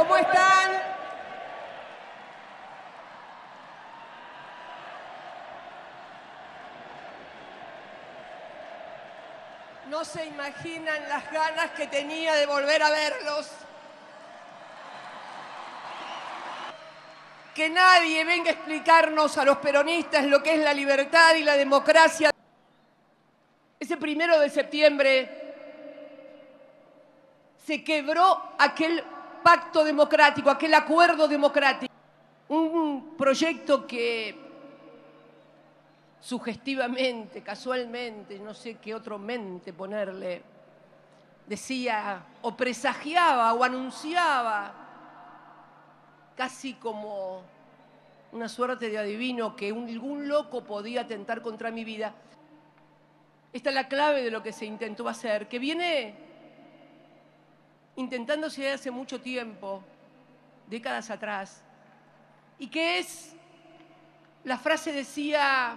¿Cómo están? No se imaginan las ganas que tenía de volver a verlos. Que nadie venga a explicarnos a los peronistas lo que es la libertad y la democracia. Ese 1 de septiembre se quebró aquel pacto democrático, aquel acuerdo democrático. Un proyecto que sugestivamente, casualmente, no sé qué otro mente ponerle, decía o presagiaba o anunciaba casi como una suerte de adivino que algún loco podía atentar contra mi vida. Esta es la clave de lo que se intentó hacer, que viene intentándose hace mucho tiempo, décadas atrás, y que es, la frase decía,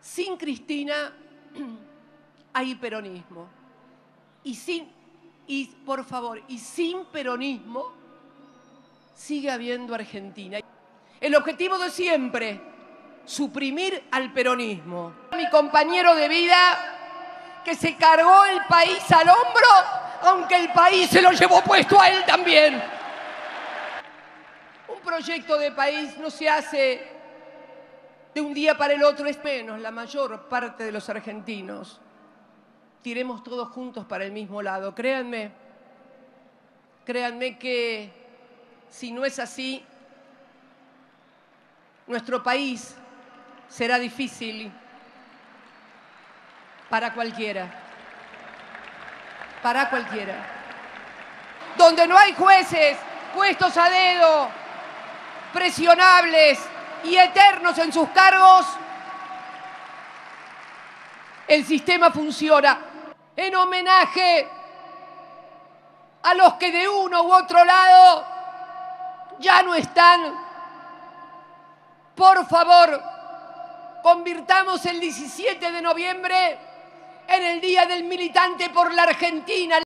sin Cristina hay peronismo, y sin peronismo sigue habiendo Argentina. El objetivo de siempre, suprimir al peronismo. Mi compañero de vida que se cargó el país al hombro, aunque el país se lo llevó puesto a él también. Un proyecto de país no se hace de un día para el otro, es menos la mayor parte de los argentinos. Tiremos todos juntos para el mismo lado, créanme. Créanme que si no es así, nuestro país será difícil para cualquiera. Para cualquiera. Donde no hay jueces puestos a dedo, presionables y eternos en sus cargos, el sistema funciona. En homenaje a los que de uno u otro lado ya no están. Por favor, convirtamos el 17 de noviembre en el Día del Militante por la Argentina.